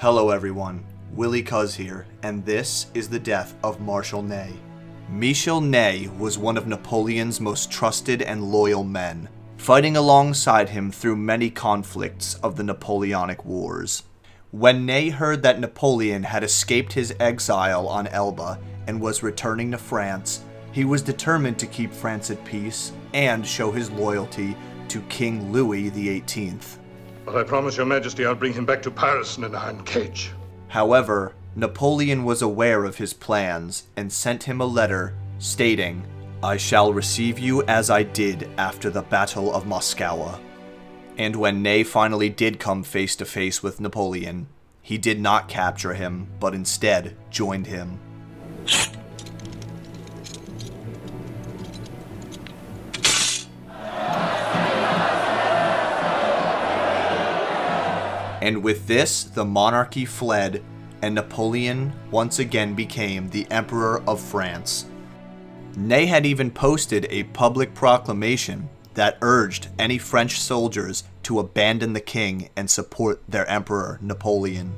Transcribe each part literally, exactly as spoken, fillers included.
Hello everyone, Willie Cuz here, and this is the death of Marshal Ney. Marshal Ney was one of Napoleon's most trusted and loyal men, fighting alongside him through many conflicts of the Napoleonic Wars. When Ney heard that Napoleon had escaped his exile on Elba and was returning to France, he was determined to keep France at peace and show his loyalty to King Louis the eighteenth. But I promise your majesty I'll bring him back to Paris in an iron cage. However, Napoleon was aware of his plans and sent him a letter stating, "I shall receive you as I did after the Battle of Moscow." And when Ney finally did come face to face with Napoleon, he did not capture him, but instead joined him. And with this, the monarchy fled, and Napoleon once again became the Emperor of France. Ney had even posted a public proclamation that urged any French soldiers to abandon the king and support their emperor, Napoleon.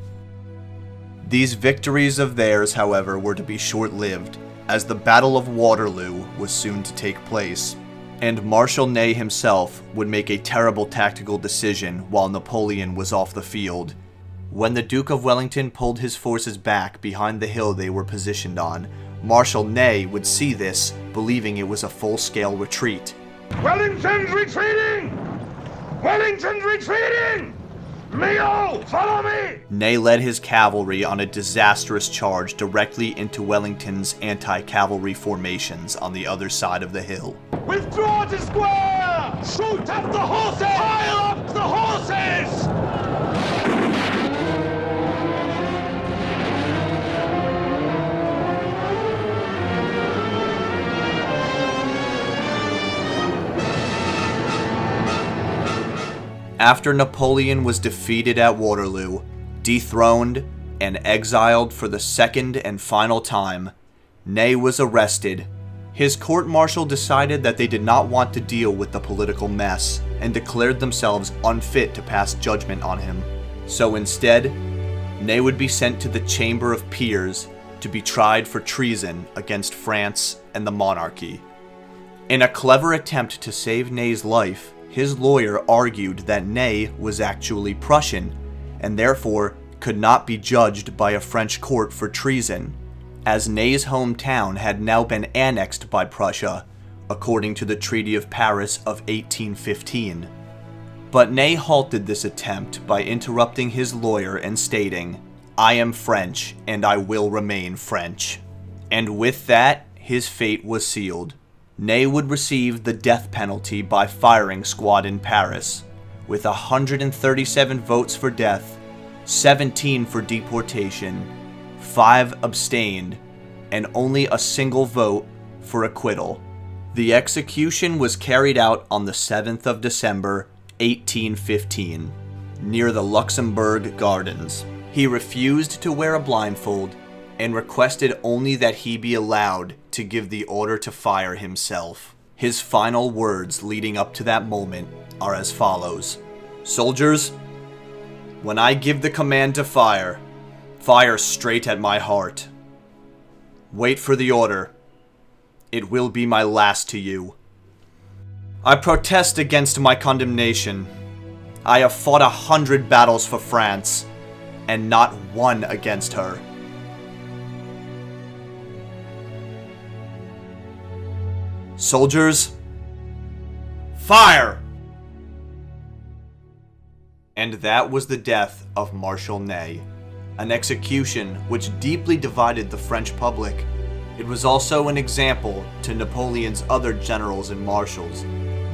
These victories of theirs, however, were to be short-lived, as the Battle of Waterloo was soon to take place, and Marshal Ney himself would make a terrible tactical decision while Napoleon was off the field. When the Duke of Wellington pulled his forces back behind the hill they were positioned on, Marshal Ney would see this, believing it was a full-scale retreat. Wellington's retreating! Wellington's retreating! Mio, follow me! Ney led his cavalry on a disastrous charge directly into Wellington's anti-cavalry formations on the other side of the hill. Withdraw to square! Shoot up the horses! Pile up the horses! After Napoleon was defeated at Waterloo, dethroned, and exiled for the second and final time, Ney was arrested. His court-martial decided that they did not want to deal with the political mess and declared themselves unfit to pass judgment on him. So instead, Ney would be sent to the Chamber of Peers to be tried for treason against France and the monarchy. In a clever attempt to save Ney's life, his lawyer argued that Ney was actually Prussian and therefore could not be judged by a French court for treason, as Ney's hometown had now been annexed by Prussia, according to the Treaty of Paris of eighteen fifteen. But Ney halted this attempt by interrupting his lawyer and stating, "I am French, and I will remain French." And with that, his fate was sealed. Ney would receive the death penalty by firing squad in Paris, with one hundred thirty-seven votes for death, seventeen for deportation, five abstained, and only a single vote for acquittal. The execution was carried out on the seventh of December, eighteen fifteen, near the Luxembourg Gardens. He refused to wear a blindfold and requested only that he be allowed to give the order to fire himself. His final words leading up to that moment are as follows: "Soldiers, when I give the command to fire, fire straight at my heart. Wait for the order. It will be my last to you. I protest against my condemnation. I have fought a hundred battles for France, and not one against her." Soldiers, fire! And that was the death of Marshal Ney, an execution which deeply divided the French public. It was also an example to Napoleon's other generals and marshals,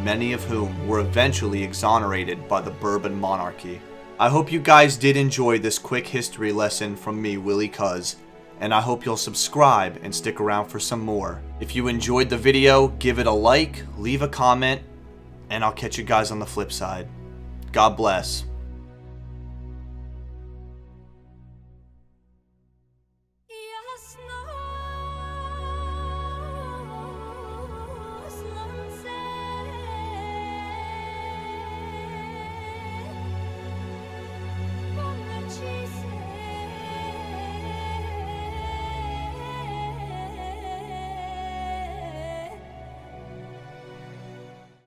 many of whom were eventually exonerated by the Bourbon monarchy. I hope you guys did enjoy this quick history lesson from me, Willie Cuz, and I hope you'll subscribe and stick around for some more. If you enjoyed the video, give it a like, leave a comment, and I'll catch you guys on the flip side. God bless.